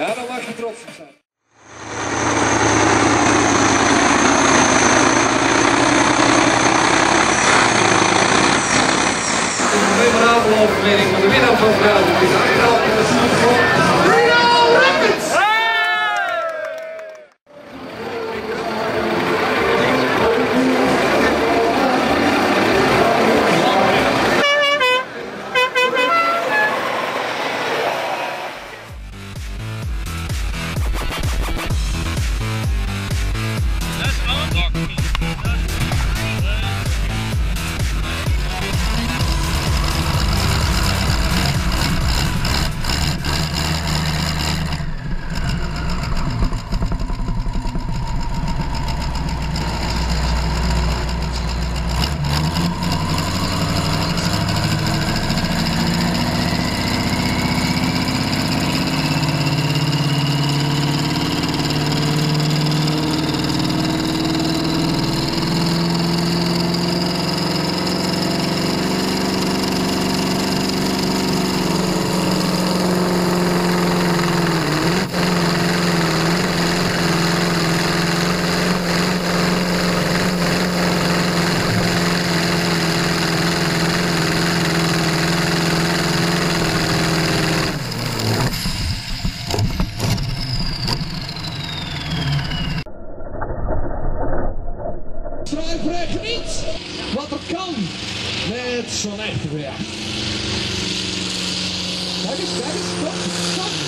Aan mag je trots op zijn. Twee van avondoverwinning van de winnaar van vandaag is Rijnal in de Snoepvlog. Rijnal Rapids! Krijg niet wat er kan met zo'n echte weer. Kijk eens, stop, stop.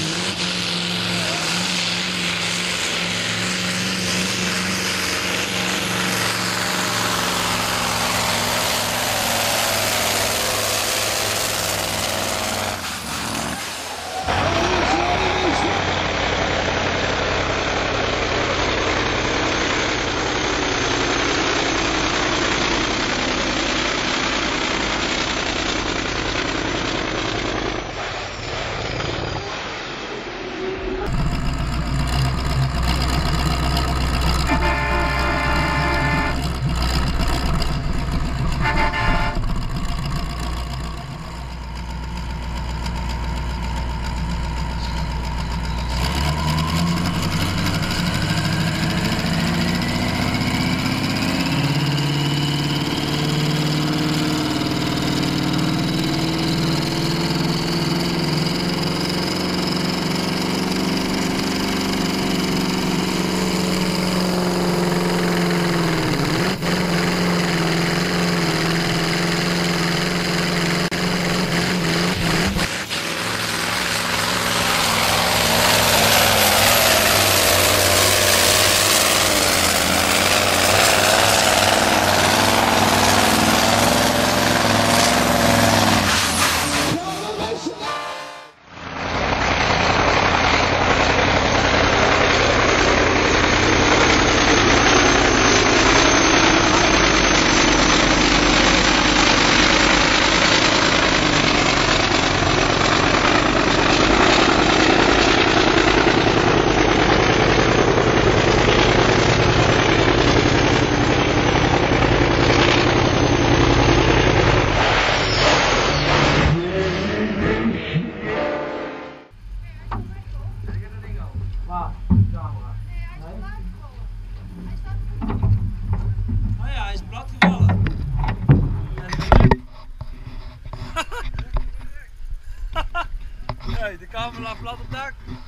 Nee, de camera plat op dak.